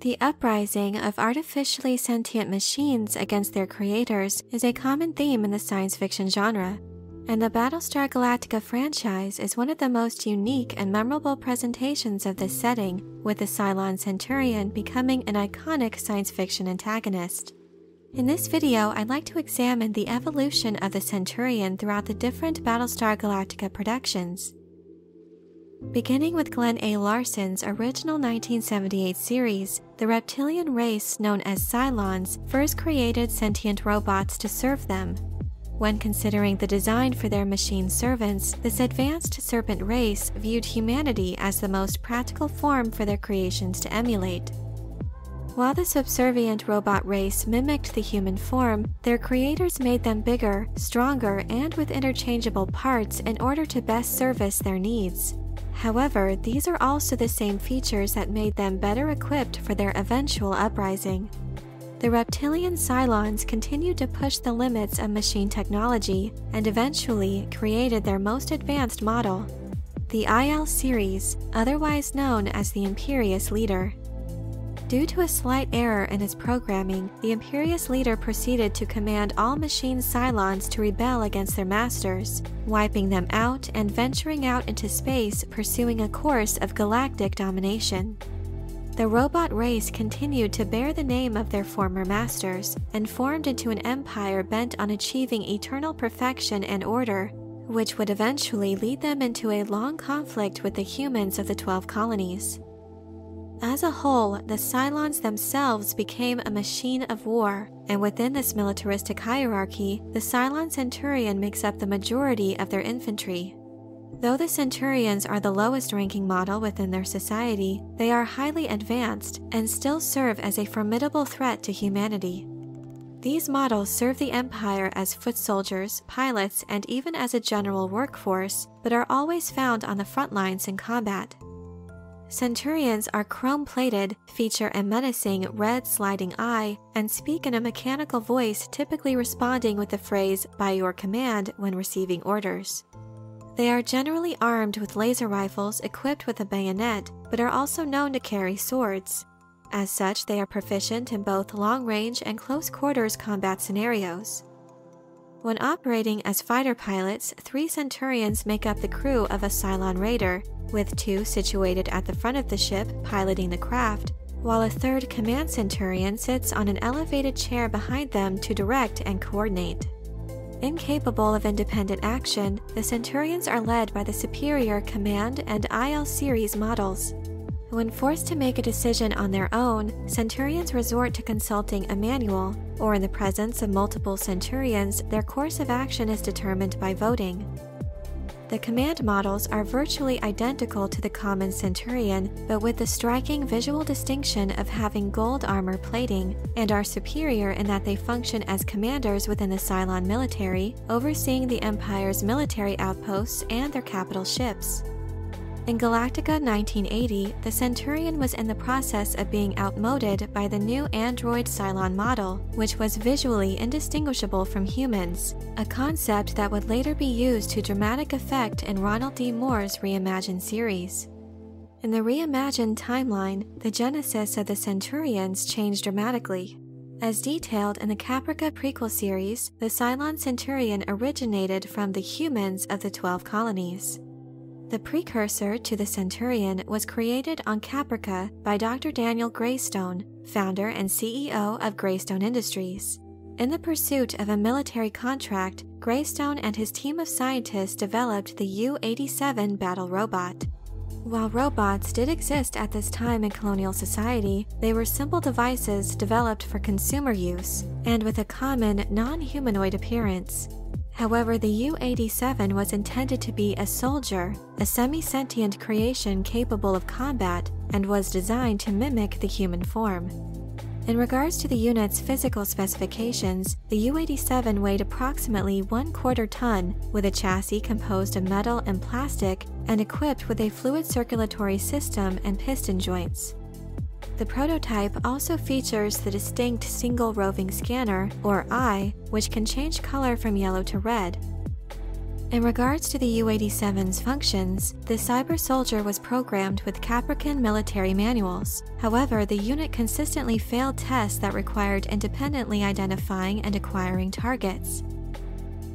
The uprising of artificially sentient machines against their creators is a common theme in the science fiction genre, and the Battlestar Galactica franchise is one of the most unique and memorable presentations of this setting, with the Cylon Centurion becoming an iconic science fiction antagonist. In this video, I'd like to examine the evolution of the Centurion throughout the different Battlestar Galactica productions. Beginning with Glen A. Larson's original 1978 series, the reptilian race known as Cylons first created sentient robots to serve them. When considering the design for their machine servants, this advanced serpent race viewed humanity as the most practical form for their creations to emulate. While the subservient robot race mimicked the human form, their creators made them bigger, stronger, and with interchangeable parts in order to best service their needs. However, these are also the same features that made them better equipped for their eventual uprising. The reptilian Cylons continued to push the limits of machine technology and eventually created their most advanced model, the IL series, otherwise known as the Imperious Leader. Due to a slight error in its programming, the Imperious Leader proceeded to command all machine Cylons to rebel against their masters, wiping them out and venturing out into space, pursuing a course of galactic domination. The robot race continued to bear the name of their former masters, and formed into an empire bent on achieving eternal perfection and order, which would eventually lead them into a long conflict with the humans of the 12 colonies. As a whole, the Cylons themselves became a machine of war, and within this militaristic hierarchy, the Cylon Centurion makes up the majority of their infantry. Though the Centurions are the lowest-ranking model within their society, they are highly advanced and still serve as a formidable threat to humanity. These models serve the Empire as foot soldiers, pilots, and even as a general workforce, but are always found on the front lines in combat. Centurions are chrome-plated, feature a menacing red sliding eye, and speak in a mechanical voice, typically responding with the phrase, "by your command," when receiving orders. They are generally armed with laser rifles equipped with a bayonet, but are also known to carry swords. As such, they are proficient in both long-range and close-quarters combat scenarios. When operating as fighter pilots, 3 Centurions make up the crew of a Cylon Raider, with 2 situated at the front of the ship piloting the craft, while a 3rd command Centurion sits on an elevated chair behind them to direct and coordinate. Incapable of independent action, the Centurions are led by the superior command and IL series models. When forced to make a decision on their own, Centurions resort to consulting a manual, or in the presence of multiple Centurions, their course of action is determined by voting. The command models are virtually identical to the common Centurion, but with the striking visual distinction of having gold armor plating, and are superior in that they function as commanders within the Cylon military, overseeing the Empire's military outposts and their capital ships. In Galactica 1980, the Centurion was in the process of being outmoded by the new android Cylon model, which was visually indistinguishable from humans, a concept that would later be used to dramatic effect in Ronald D. Moore's Reimagined series. In the Reimagined timeline, the genesis of the Centurions changed dramatically. As detailed in the Caprica prequel series, the Cylon Centurion originated from the humans of the 12 colonies. The precursor to the Centurion was created on Caprica by Dr. Daniel Greystone, founder and CEO of Greystone Industries. In the pursuit of a military contract, Greystone and his team of scientists developed the U-87 battle robot. While robots did exist at this time in colonial society, they were simple devices developed for consumer use, and with a common, non-humanoid appearance. However, the U-87 was intended to be a soldier, a semi-sentient creation capable of combat, and was designed to mimic the human form. In regards to the unit's physical specifications, the U-87 weighed approximately 1/4 ton, with a chassis composed of metal and plastic, and equipped with a fluid circulatory system and piston joints. The prototype also features the distinct single roving scanner, or eye, which can change color from yellow to red. In regards to the U-87's functions, the cyber soldier was programmed with Caprican military manuals. However, the unit consistently failed tests that required independently identifying and acquiring targets.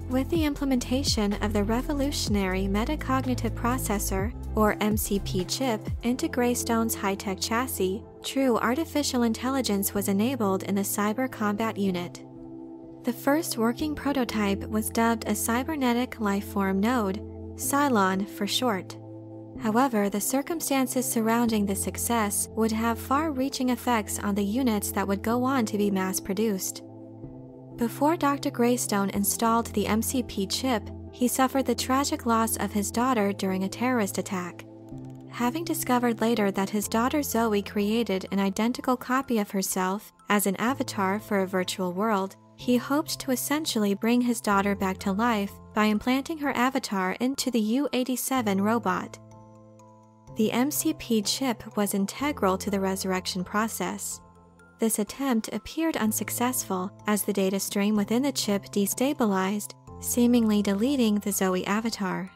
With the implementation of the revolutionary Metacognitive Processor, or MCP chip, into Greystone's high-tech chassis, true artificial intelligence was enabled in the Cyber Combat Unit. The first working prototype was dubbed a Cybernetic Lifeform Node, Cylon for short. However, the circumstances surrounding the success would have far-reaching effects on the units that would go on to be mass-produced. Before Dr. Greystone installed the MCP chip, he suffered the tragic loss of his daughter during a terrorist attack. Having discovered later that his daughter Zoe created an identical copy of herself as an avatar for a virtual world, he hoped to essentially bring his daughter back to life by implanting her avatar into the U-87 robot. The MCP chip was integral to the resurrection process. This attempt appeared unsuccessful as the data stream within the chip destabilized, seemingly deleting the Zoe avatar.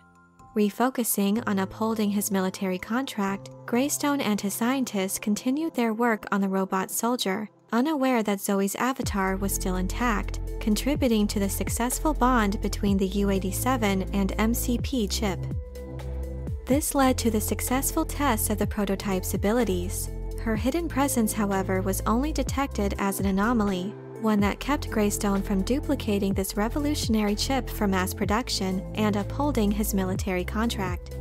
Refocusing on upholding his military contract, Greystone and his scientists continued their work on the robot soldier, unaware that Zoe's avatar was still intact, contributing to the successful bond between the U-87 and MCP chip. This led to the successful tests of the prototype's abilities. Her hidden presence, however, was only detected as an anomaly, one that kept Greystone from duplicating this revolutionary chip for mass production and upholding his military contract.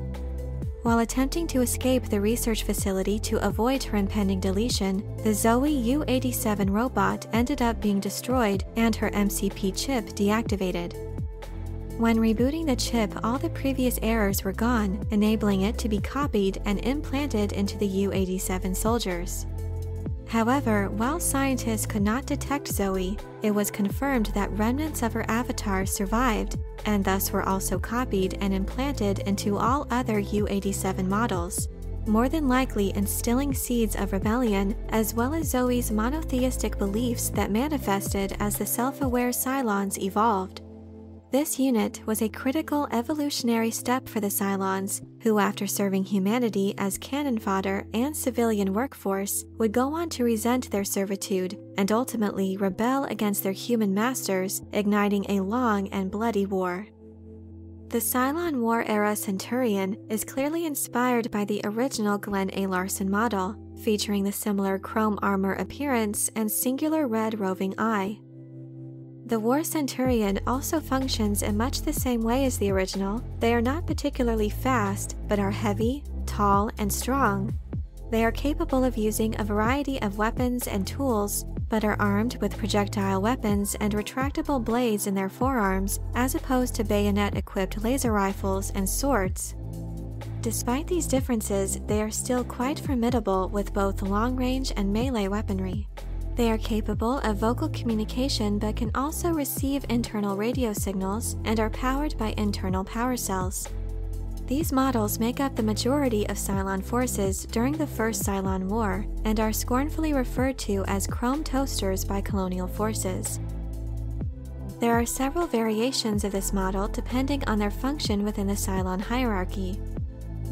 While attempting to escape the research facility to avoid her impending deletion, the Zoe U-87 robot ended up being destroyed and her MCP chip deactivated. When rebooting the chip, all the previous errors were gone, enabling it to be copied and implanted into the U-87 soldiers. However, while scientists could not detect Zoe, it was confirmed that remnants of her avatar survived, and thus were also copied and implanted into all other U-87 models, more than likely instilling seeds of rebellion, as well as Zoe's monotheistic beliefs that manifested as the self-aware Cylons evolved. This unit was a critical evolutionary step for the Cylons, who after serving humanity as cannon fodder and civilian workforce, would go on to resent their servitude and ultimately rebel against their human masters, igniting a long and bloody war. The Cylon War-era Centurion is clearly inspired by the original Glen A. Larson model, featuring the similar chrome armor appearance and singular red roving eye. The War Centurion also functions in much the same way as the original. They are not particularly fast, but are heavy, tall, and strong. They are capable of using a variety of weapons and tools, but are armed with projectile weapons and retractable blades in their forearms, as opposed to bayonet-equipped laser rifles and swords. Despite these differences, they are still quite formidable with both long-range and melee weaponry. They are capable of vocal communication but can also receive internal radio signals and are powered by internal power cells. These models make up the majority of Cylon forces during the First Cylon War and are scornfully referred to as chrome toasters by colonial forces. There are several variations of this model depending on their function within the Cylon hierarchy,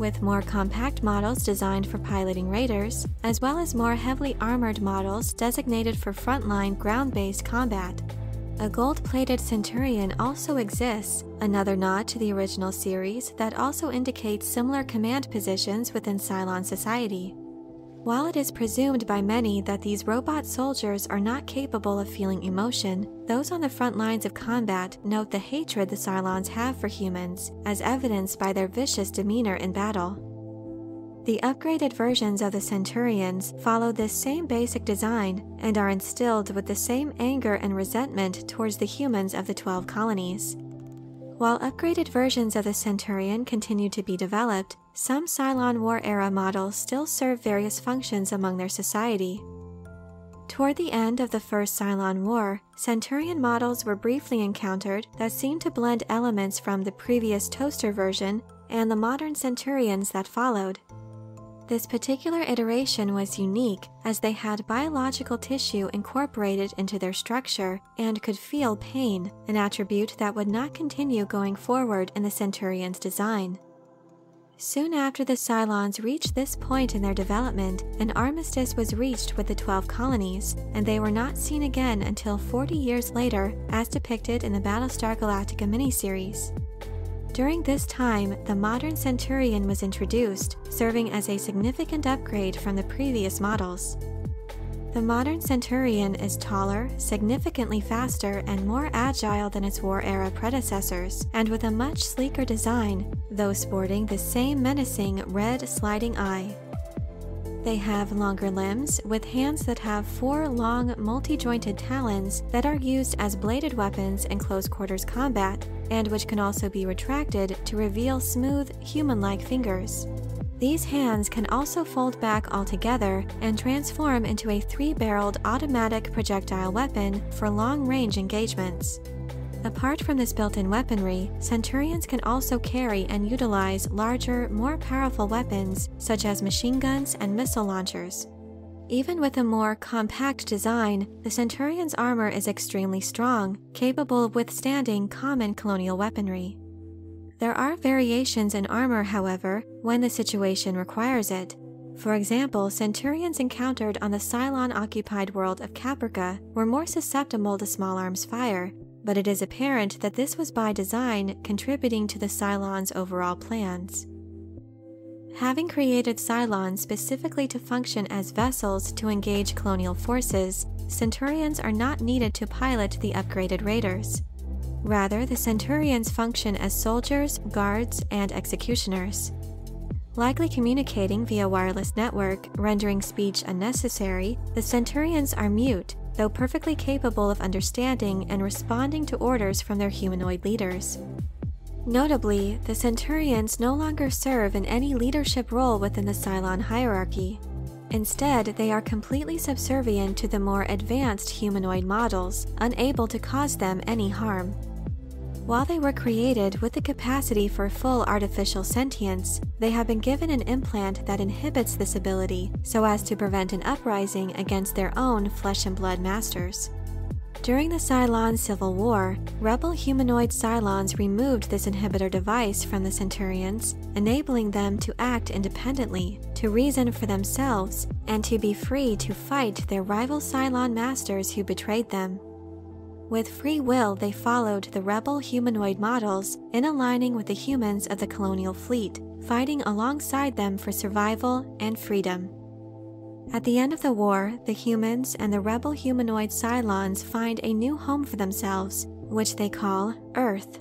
with more compact models designed for piloting raiders, as well as more heavily armored models designated for frontline ground-based combat. A gold-plated Centurion also exists, another nod to the original series that also indicates similar command positions within Cylon society. While it is presumed by many that these robot soldiers are not capable of feeling emotion, those on the front lines of combat note the hatred the Cylons have for humans, as evidenced by their vicious demeanor in battle. The upgraded versions of the Centurions follow this same basic design and are instilled with the same anger and resentment towards the humans of the 12 colonies. While upgraded versions of the Centurion continue to be developed, some Cylon War-era models still serve various functions among their society. Toward the end of the First Cylon War, Centurion models were briefly encountered that seemed to blend elements from the previous toaster version and the modern Centurions that followed. This particular iteration was unique as they had biological tissue incorporated into their structure and could feel pain, an attribute that would not continue going forward in the Centurion's design. Soon after the Cylons reached this point in their development, an armistice was reached with the 12 colonies, and they were not seen again until 40 years later, as depicted in the Battlestar Galactica miniseries. During this time, the modern Centurion was introduced, serving as a significant upgrade from the previous models. The modern Centurion is taller, significantly faster, and more agile than its war-era predecessors, and with a much sleeker design, though sporting the same menacing red sliding eye. They have longer limbs, with hands that have 4 long, multi-jointed talons that are used as bladed weapons in close-quarters combat, and which can also be retracted to reveal smooth, human-like fingers. These hands can also fold back altogether and transform into a 3-barreled automatic projectile weapon for long-range engagements. Apart from this built-in weaponry, Centurions can also carry and utilize larger, more powerful weapons such as machine guns and missile launchers. Even with a more compact design, the Centurion's armor is extremely strong, capable of withstanding common colonial weaponry. There are variations in armor, however, when the situation requires it. For example, Centurions encountered on the Cylon-occupied world of Caprica were more susceptible to small arms fire, but it is apparent that this was by design, contributing to the Cylons' overall plans. Having created Cylons specifically to function as vessels to engage colonial forces, Centurions are not needed to pilot the upgraded raiders. Rather, the Centurions function as soldiers, guards, and executioners. Likely communicating via wireless network, rendering speech unnecessary, the Centurions are mute, though perfectly capable of understanding and responding to orders from their humanoid leaders. Notably, the Centurions no longer serve in any leadership role within the Cylon hierarchy. Instead, they are completely subservient to the more advanced humanoid models, unable to cause them any harm. While they were created with the capacity for full artificial sentience, they have been given an implant that inhibits this ability so as to prevent an uprising against their own flesh and blood masters. During the Cylon Civil War, rebel humanoid Cylons removed this inhibitor device from the Centurions, enabling them to act independently, to reason for themselves, and to be free to fight their rival Cylon masters who betrayed them. With free will, they followed the rebel humanoid models in aligning with the humans of the colonial fleet, fighting alongside them for survival and freedom. At the end of the war, the humans and the rebel humanoid Cylons find a new home for themselves, which they call Earth.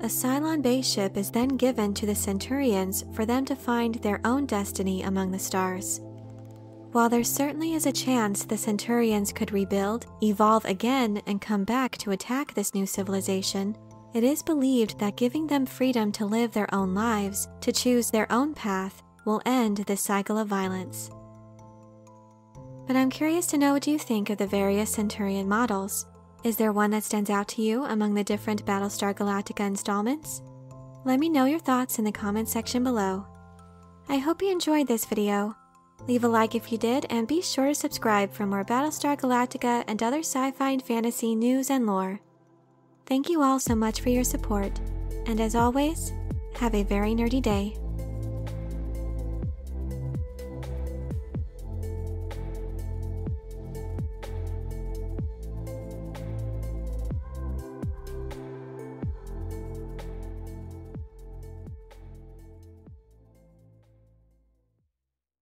A Cylon base ship is then given to the Centurions for them to find their own destiny among the stars. While there certainly is a chance the Centurions could rebuild, evolve again, and come back to attack this new civilization, it is believed that giving them freedom to live their own lives, to choose their own path, will end this cycle of violence. But I'm curious to know what you think of the various Centurion models. Is there one that stands out to you among the different Battlestar Galactica installments? Let me know your thoughts in the comment section below. I hope you enjoyed this video. Leave a like if you did, and be sure to subscribe for more Battlestar Galactica and other sci-fi and fantasy news and lore. Thank you all so much for your support, and as always, have a very nerdy day.